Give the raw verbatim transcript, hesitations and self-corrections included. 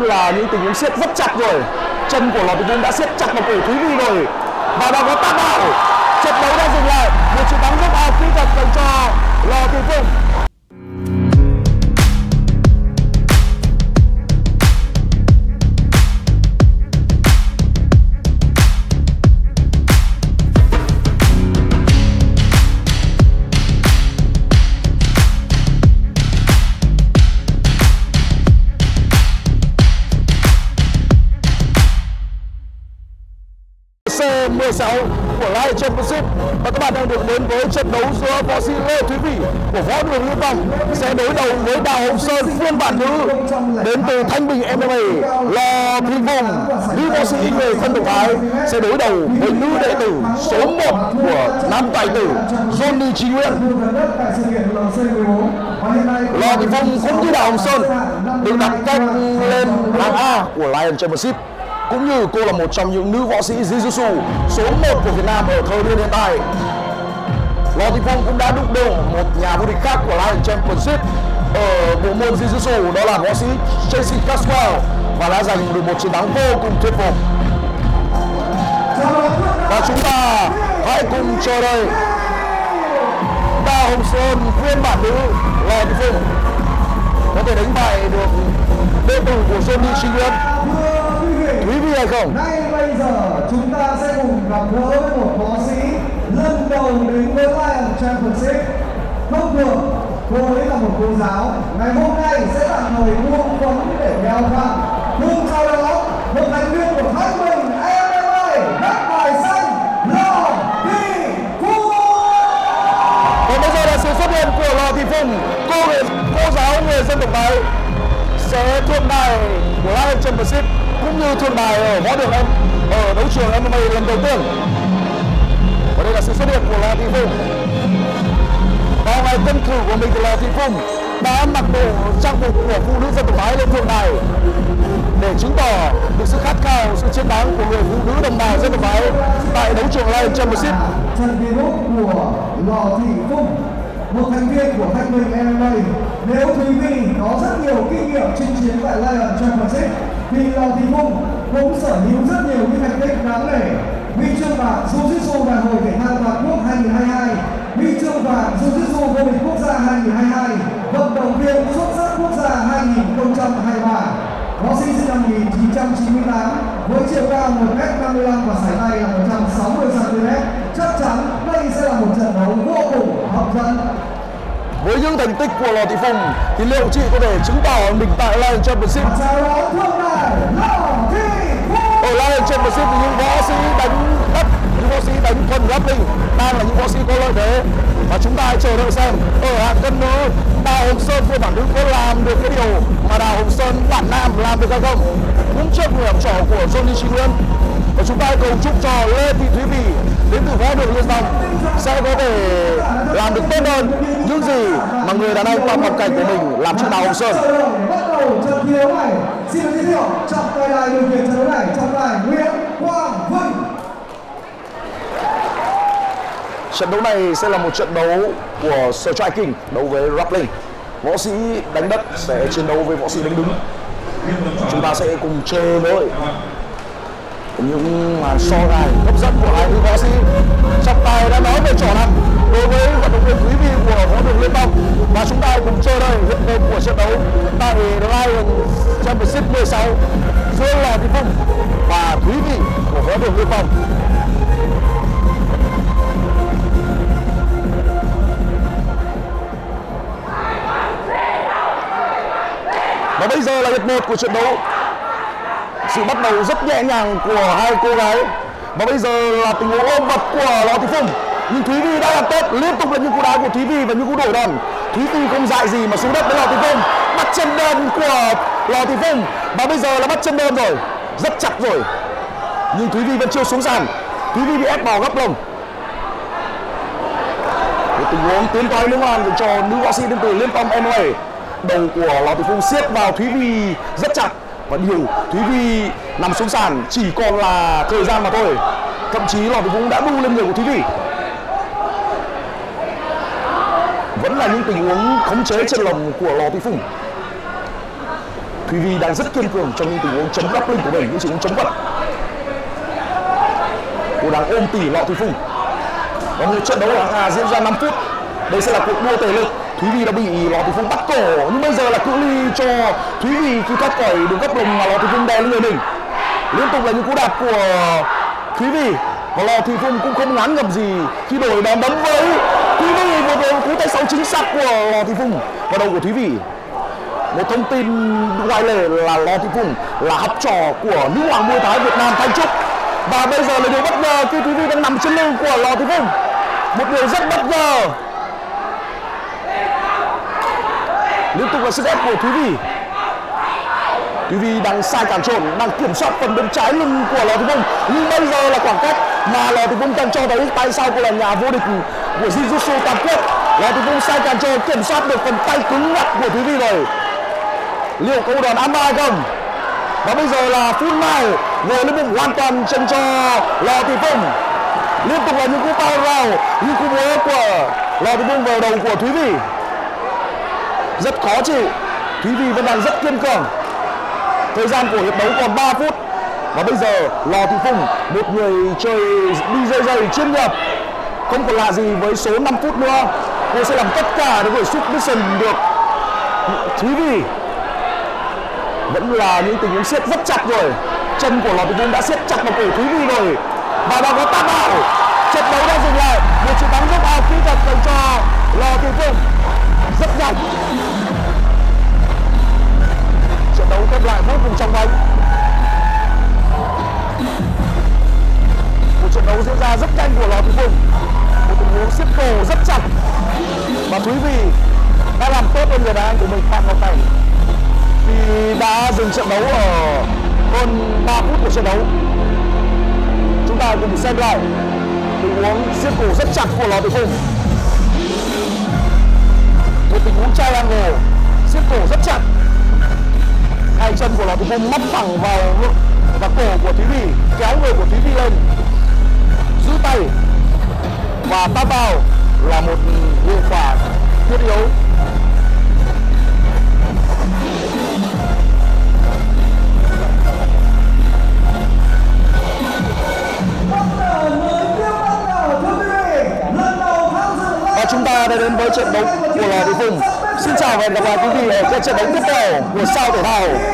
Là những tình huống siết rất chặt rồi. Chân của Lò Thị Phung đã siết chặt vào cổ Thúy Vy rồi. Và đã có tác bảo. Trận đấu đã dừng lại. Một chiến thắng rất là kỹ thuật dành cho Lò Thị Phung. mười sáu của Lionel Championship và các bạn đang được đến với trận đấu giữa võ sĩ Lò Thị Phung của võ đường Lưu Vong sẽ đối đầu với Đào Hồng Sơn phiên bản nữ đến từ Thanh Bình em em a. Lò Thị Phung, nữ võ sĩ người phân tử Thái sẽ đối đầu với nữ đệ tử số một của nam tài tử Johnny Trí Nguyễn. Lò Thị Phung cũng như Đào Hồng Sơn được đặt cách lên hạng A của Lionel Championship, cũng như cô là một trong những nữ võ sĩ jiu-jitsu số một của Việt Nam ở thời điểm hiện tại. Lò Thị Phung cũng đã đụng độ một nhà vô địch khác của Lionel Championship ở bộ môn jiu-jitsu, đó là võ sĩ Jessica Caswell, và đã giành được một chiến thắng vô cùng thuyết phục. Và chúng ta hãy cùng chờ đợi Đào Hồng Sơn phiên bản nữ Lò Thị Phung có thể đánh bại được đệ tử của Johnny Trí Nguyễn, Thúy Vy hay không? Ngay bây giờ chúng ta sẽ cùng gặp gỡ một võ sĩ lần đầu đến với Lionel Championship. Thông thường cô ấy là một cô giáo, ngày hôm nay sẽ là người buông phóng để đeo vàng. Nhưng sau đó một thành viên của Thanh Bình em em a bắt bài xanh Lò Thị Phung. Còn bây giờ là sự xuất hiện của Lò Thị Phung, cô cô giáo người dân tộc Thái sẽ thuộc bài của Lionel Championship, cũng như thôn bài ở võ đường em ở đấu trường em em a lần đầu tiên. Và đây là sự xuất hiện của Lò Thị Phung. Vào ngày tân cử của mình thì Lò Thị Phung đã mặc đồ trang phục của phụ nữ dân tộc Thái lên thôn bài để chứng tỏ được sự khát khao, sự chiến thắng của người phụ nữ đồng bào dân tộc Thái tại đấu trường Lionel Championship. Trận virus của Lò Thị Phung, một thành viên của Thanh Bình em em a, nếu Thúy Vy có rất nhiều kinh nghiệm chinh chiến tại Lionel Championship thì Lò Thị Phung cũng sở hữu rất nhiều những thành tích đáng nể. Huy chương vàng jiu-jitsu đại hội thể thao toàn quốc hai nghìn không trăm hai mươi hai, huy chương vàng jiu-jitsu vô địch quốc gia hai nghìn không trăm hai mươi hai, vận động viên xuất sắc quốc gia hai nghìn không trăm hai mươi ba. Võ sĩ sinh năm một nghìn chín trăm chín mươi tám với chiều cao một mét năm mươi lăm và sải tay là một trăm sáu mươi xăng ti mét. Chắc chắn đây sẽ là một trận đấu vô cùng hấp dẫn. Với những thành tích của Lò Thị Phung thì liệu chị có thể chứng tỏ mình tại Lionel Championship? Ở Lionel Championship thì những võ sĩ đánh đất, những võ sĩ đánh thuần grappling đang là những võ sĩ có lợi thế. Và chúng ta hãy chờ đợi xem ở hạng cân nữ Đào Hồng Sơn phiên bản nữ có làm được cái điều mà Đào Hồng Sơn bản nam làm được hay không, cũng trước người học trò của Johnny Trí Nguyễn. Và chúng ta hãy cầu chúc cho Lò Thị Thúy Vy đến từ võ đường Liên Dòng sẽ có thể làm được tốt hơn những gì mà người đàn ông phạm học cảnh của mình làm cho Đào Hồng Sơn. Bắt đầu trận thi đấu này, xin giới thiệu trọng tài đài điều khiển trận đấu này, trọng tài Nguyễn Quang Vinh. Trận đấu này sẽ là một trận đấu của striking, đấu với grappling. Võ sĩ đánh đất sẽ chiến đấu với võ sĩ đánh đứng. Chúng ta sẽ cùng chơi với những màn so tài hấp dẫn của hai nữ võ sĩ. Trọng tài đã nói về trò nặng đối với vận động viên Thúy Vy của võ đường Liên Bang, và chúng ta cùng chờ đợi hiện tượng của trận đấu tại Lionel Championship mười sáu giữa Lò Thị Phung và Thúy Vy của võ đường Liên Bang. Và bây giờ là hiệp một của trận đấu. Sự bắt đầu rất nhẹ nhàng của hai cô gái. Và bây giờ là tình huống ôm vật của Lò Thị Phung. Nhưng Thúy Vy đã làm tốt, liên tục là những cú đá của Thúy Vy và những cú đổi đòn. Thúy Vy không dại gì mà xuống đất với Lò Thị Phung. Bắt chân đơn của Lò Thị Phung. Và bây giờ là bắt chân đơn rồi, rất chặt rồi. Nhưng Thúy Vy vẫn chưa xuống sàn. Thúy Vy bị ép vào góc lồng. Một tình huống tiến thoái lưỡng nan dành cho nữ võ sĩ đến từ Liên Phong em em a. Đầu của Lò Thị Phung siết vào Thúy Vy rất chặt. Và điều Thúy Vy nằm xuống sàn chỉ còn là thời gian mà thôi. Thậm chí Lò Thị Phung đã đu lên người của Thúy Vy. Vẫn là những tình huống khống chế chân lồng của Lò Thị Phung. Thúy Vy đang rất kiên cường trong những tình huống chống đắp lưng của mình, những tình huống chống vật. Cô đang ôm tỉ Lò Thị Phung. Và một trận đấu ở hạng A diễn ra năm phút. Đây sẽ là cuộc đua thể lực. Thúy Vy đã bị Lò Thị Phung bắt cổ, nhưng bây giờ là cự ly cho Thúy Vy khi thoát khỏi đường góc đồng mà Lò Thị Phung đè lên người mình. Liên tục là những cú đạp của Thúy Vy và Lò Thị Phung cũng không ngán ngầm gì khi đổi đòn đấm với Thúy Vy. Một cú tay sáu chính xác của Lò Thị Phung vào đầu của Thúy Vy. Một thông tin ngoài lề là Lò Thị Phung là học trò của nữ hoàng môn Thái Việt Nam Thanh Trúc, và bây giờ là điều bất ngờ khi Thúy Vy đang nằm trên lưng của Lò Thị Phung, một điều rất bất ngờ. Liên tục là sức ép của Thúy Vy. Thúy Vy đang sai cản trộn, đang kiểm soát phần bên trái lưng của Lò Thị Phung, nhưng bây giờ là khoảng cách mà Lò Thị Phung đang cho thấy tại sao cô là nhà vô địch của Jiu-Jitsu Toàn Quốc. Lò Thị Phung sai cản trộn, kiểm soát được phần tay cứng ngắc của Thúy Vy rồi. Liệu có đòn ám bài không? Và bây giờ là phút mai ngồi lên bụng hoàn toàn chân cho Lò Thị Phung. Liên tục là những cú bao vào, những cú búa của Lò Thị Phung vào đầu của Thúy Vy. Rất khó chịu. Thúy Vy vẫn đang rất kiên cường. Thời gian của hiệp đấu còn ba phút. Và bây giờ Lò Thị Phung, một người chơi đi dây dây chuyên nghiệp, không còn lạ gì với số năm phút nữa. Cô sẽ làm tất cả để gửi submission được Thúy Vy. Vẫn là những tình huống siết rất chặt rồi. Chân của Lò Thị Phung đã siết chặt vào cổ Thúy Vy rồi. Và đã có tát vào. Trận đấu đã dừng lại. Một chiến thắng rất ảo kỹ thuật dành cho Lò Thị Phung. Rất nhanh. Trận đấu kết lại vô cùng trong vánh. Một trận đấu diễn ra rất nhanh của Lò Thị Phung. Một tình huống siết cổ rất chặt và Thúy Vy đã làm tốt hơn người đàn anh của mình Phạm Ngọc Thành thì đã dừng trận đấu ở hơn ba phút của trận đấu. Chúng ta cùng xem lại tình huống siết cổ rất chặt của Lò Thị Phung. Một tình huống trai angle, siết cổ rất chặt. Hai chân của Lò Thị Phung móc thẳng vào và cổ của Thúy Vy, kéo người của Thúy Vy lên, giữ tay và tát vào là một hiệu quả thiết yếu. Chúng ta đã đến với trận đấu của Lò Thị Phung. Xin chào và hẹn gặp lại quý vị ở trận đấu tiếp theo của Sao Thể Thao.